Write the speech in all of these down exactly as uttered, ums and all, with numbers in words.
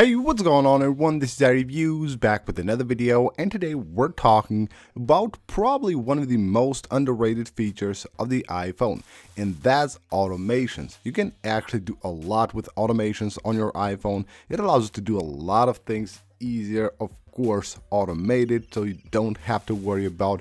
Hey, what's going on everyone, this is iReviews back with another video, and today we're talking about probably one of the most underrated features of the iPhone, and that's automations. You can actually do a lot with automations on your iPhone. It allows you to do a lot of things easier, of course automated, so you don't have to worry about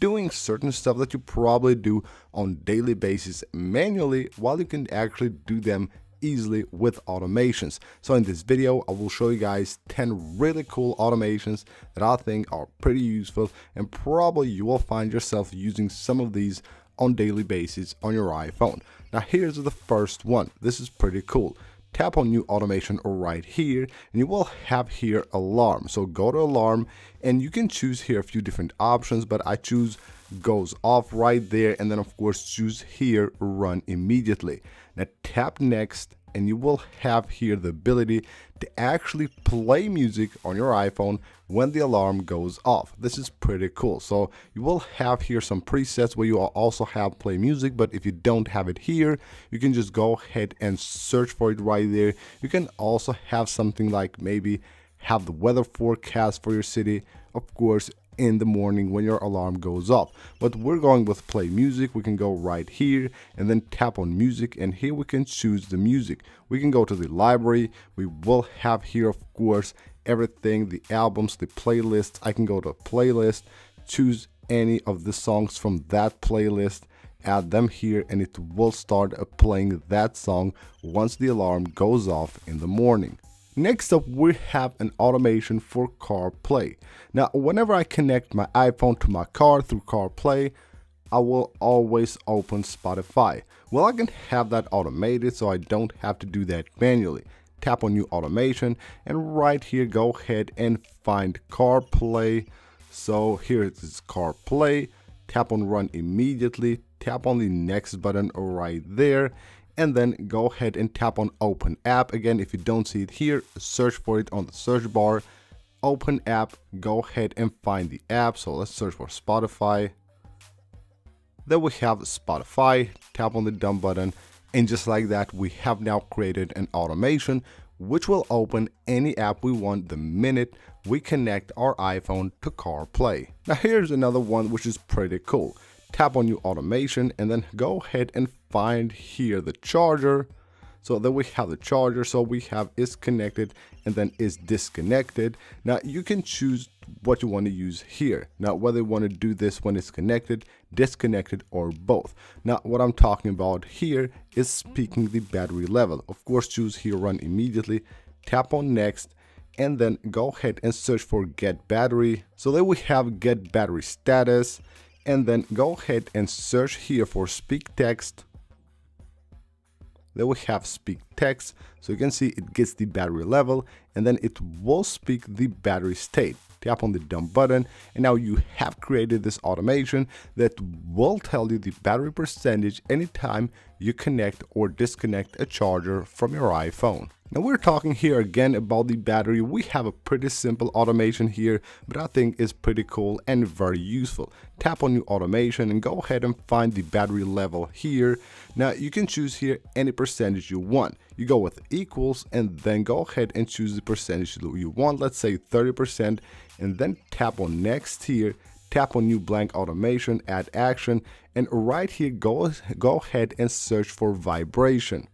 doing certain stuff that you probably do on a daily basis manually, while you can actually do them easily with automations. So in this video I will show you guys ten really cool automations that I think are pretty useful, and probably you will find yourself using some of these on daily basis on your iPhone. Now here's the first one. This is pretty cool. Tap on new automation right here and you will have here alarm. So go to alarm and you can choose here a few different options, but I choose goes off right there, and then of course choose here run immediately. Now tap next and you will have here the ability to actually play music on your iPhone when the alarm goes off. This is pretty cool. So you will have here some presets where you also have play music, but if you don't have it here, you can just go ahead and search for it right there. You can also have something like maybe have the weather forecast for your city, of course, in the morning when your alarm goes off. But we're going with play music. We can go right here and then tap on music, and here we can choose the music. We can go to the library. We will have here of course everything, the albums, the playlists. I can go to playlist, choose any of the songs from that playlist, add them here, and it will start playing that song once the alarm goes off in the morning. Next up, we have an automation for CarPlay. Now, whenever I connect my iPhone to my car through CarPlay, I will always open Spotify. Well, I can have that automated so I don't have to do that manually. Tap on new automation and right here, go ahead and find CarPlay. So here it is, CarPlay. Tap on run immediately. Tap on the next button right there, and then go ahead and tap on open app. Again, if you don't see it here, search for it on the search bar, open app, go ahead and find the app. So let's search for Spotify. Then we have Spotify, tap on the done button, and just like that, we have now created an automation which will open any app we want the minute we connect our iPhone to CarPlay. Now here's another one which is pretty cool. Tap on new automation and then go ahead and find here the charger. So then we have the charger. So we have is connected and then is disconnected. Now you can choose what you want to use here. Now whether you want to do this when it's connected, disconnected, or both. Now what I'm talking about here is speaking the battery level. Of course choose here run immediately, tap on next, and then go ahead and search for get battery. So then we have get battery status, and then go ahead and search here for speak text. Then we have speak text. So you can see it gets the battery level and then it will speak the battery state. Tap on the done button and now you have created this automation that will tell you the battery percentage anytime you connect or disconnect a charger from your iPhone. Now we're talking here again about the battery. We have a pretty simple automation here, but I think it's pretty cool and very useful. Tap on new automation and go ahead and find the battery level here. Now you can choose here any percentage you want. You go with equals and then go ahead and choose the percentage you want. Let's say thirty percent, and then tap on next here. Tap on new blank automation, add action, and right here go, go ahead and search for vibration.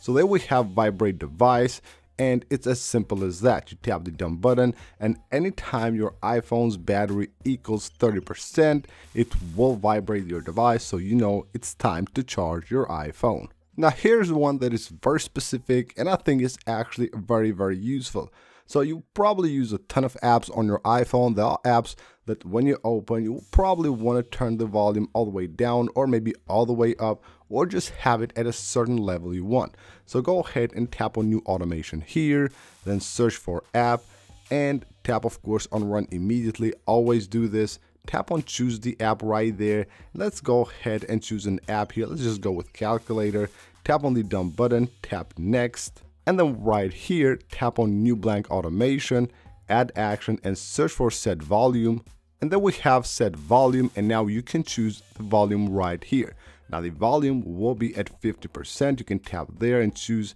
So there we have vibrate device, and it's as simple as that. You tap the done button, and anytime your iPhone's battery equals thirty percent, it will vibrate your device, so you know it's time to charge your iPhone. Now here's one that is very specific, and I think it's actually very, very useful. So you probably use a ton of apps on your iPhone. There are apps that when you open, you probably want to turn the volume all the way down or maybe all the way up, or just have it at a certain level you want. So go ahead and tap on new automation here, then search for app and tap of course on run immediately. Always do this. Tap on choose the app right there. Let's go ahead and choose an app here. Let's just go with calculator. Tap on the done button, tap next. And then right here, tap on new blank automation, add action, and search for set volume. And then we have set volume, and now you can choose the volume right here. Now the volume will be at fifty percent. You can tap there and choose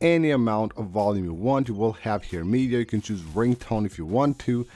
any amount of volume you want. You will have here media. You can choose ringtone if you want to.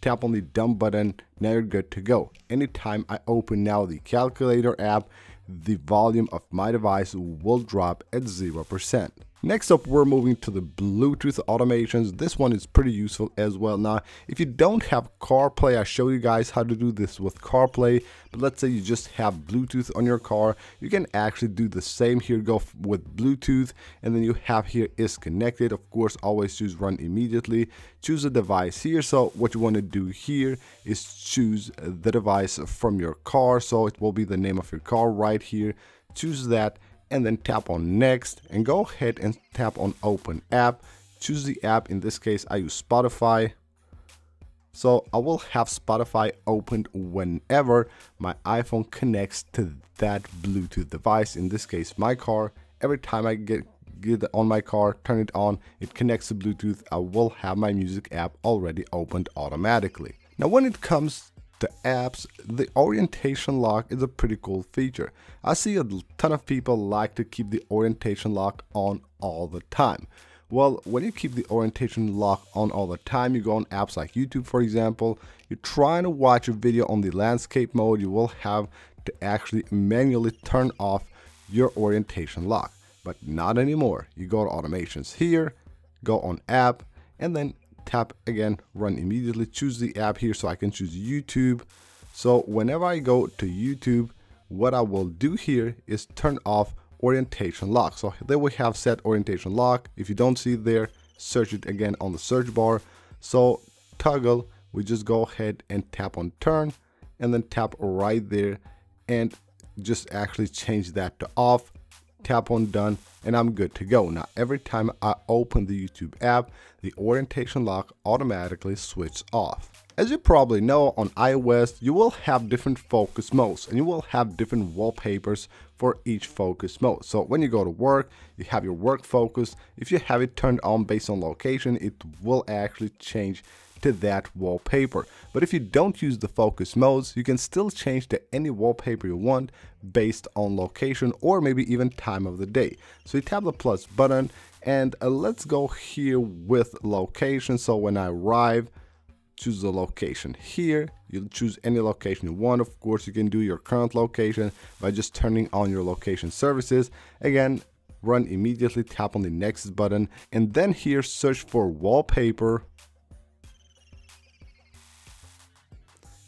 Tap on the done button. Now you're good to go. Anytime I open now the calculator app, the volume of my device will drop at zero percent. Next up, we're moving to the Bluetooth automations. This one is pretty useful as well. Now, if you don't have CarPlay, I showed you guys how to do this with CarPlay, but let's say you just have Bluetooth on your car, you can actually do the same here. Go with Bluetooth, and then you have here is connected. Of course, always choose run immediately. Choose a device here. So what you want to do here is choose the device from your car. So it will be the name of your car right here. Choose that, and then tap on next and go ahead and tap on open app. Choose the app. In this case, I use Spotify. So I will have Spotify opened whenever my iPhone connects to that Bluetooth device. In this case, my car. Every time I get, get on my car, turn it on, it connects to Bluetooth. I will have my music app already opened automatically. Now, when it comes the apps, the orientation lock is a pretty cool feature. I see a ton of people like to keep the orientation lock on all the time. Well, when you keep the orientation lock on all the time, you go on apps like YouTube, for example, you're trying to watch a video on the landscape mode, you will have to actually manually turn off your orientation lock, but not anymore. You go to automations here, go on app, and then tap again, run immediately, choose the app here. So I can choose YouTube. So whenever I go to YouTube, what I will do here is turn off orientation lock. So there we have set orientation lock. If you don't see it there, search it again on the search bar. So toggle, we just go ahead and tap on turn and then tap right there and just actually change that to off. Tap on done and I'm good to go. Now, every time I open the YouTube app, the orientation lock automatically switches off. As you probably know, on iOS, you will have different focus modes and you will have different wallpapers for each focus mode. So when you go to work, you have your work focus. If you have it turned on based on location, it will actually change to that wallpaper. But if you don't use the focus modes, you can still change to any wallpaper you want based on location or maybe even time of the day. So you tap the plus button and uh, let's go here with location. So when I arrive, choose the location here. You'll choose any location you want. Of course, you can do your current location by just turning on your location services. Again, run immediately, tap on the next button, and then here search for wallpaper.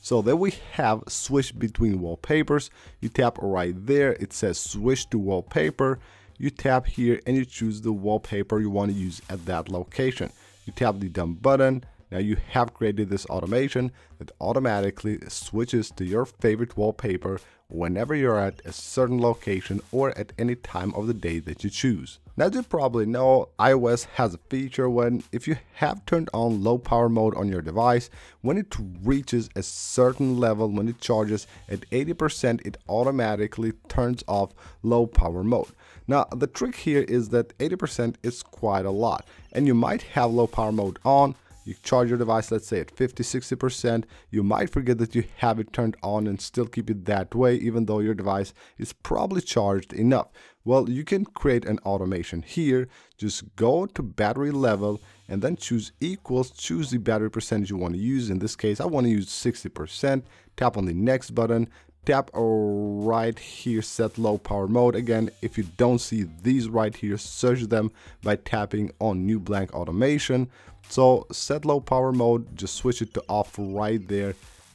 So there we have switch between wallpapers. You tap right there, it says switch to wallpaper. You tap here and you choose the wallpaper you want to use at that location. You tap the done button. Now you have created this automation that automatically switches to your favorite wallpaper whenever you're at a certain location or at any time of the day that you choose. Now, as you probably know, iOS has a feature when if you have turned on low power mode on your device, when it reaches a certain level, when it charges at eighty percent, it automatically turns off low power mode. Now, the trick here is that eighty percent is quite a lot, and you might have low power mode on. You charge your device, let's say at fifty, sixty percent, you might forget that you have it turned on and still keep it that way, even though your device is probably charged enough. Well, you can create an automation here. Just go to battery level and then choose equals, choose the battery percentage you want to use. In this case, I want to use sixty percent, tap on the next button, tap right here, set low power mode. Again, if you don't see these right here, search them by tapping on new blank automation. So set low power mode, just switch it to off right there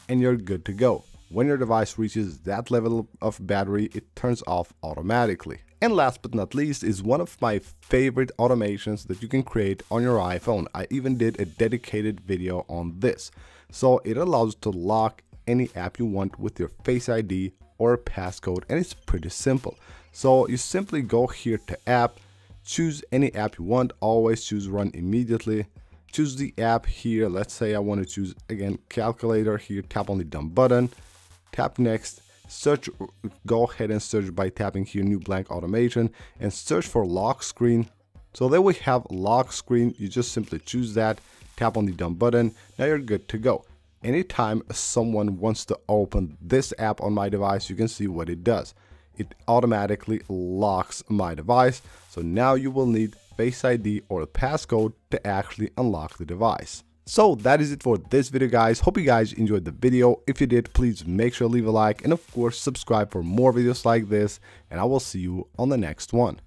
and you're good to go. When your device reaches that level of battery, it turns off automatically. And last but not least is one of my favorite automations that you can create on your iPhone. I even did a dedicated video on this. So it allows to lock any app you want with your Face I D or passcode, and it's pretty simple. So you simply go here to app, choose any app you want, always choose run immediately, choose the app here. Let's say I want to choose again calculator here, tap on the done button, tap next, search, go ahead and search by tapping here new blank automation and search for lock screen. So there we have lock screen. You just simply choose that, tap on the done button. Now you're good to go. Anytime someone wants to open this app on my device, you can see what it does. it automatically locks my device. So now you will need Face I D or a passcode to actually unlock the device. So that is it for this video, guys. Hope you guys enjoyed the video. If you did, please make sure to leave a like and of course subscribe for more videos like this, and I will see you on the next one.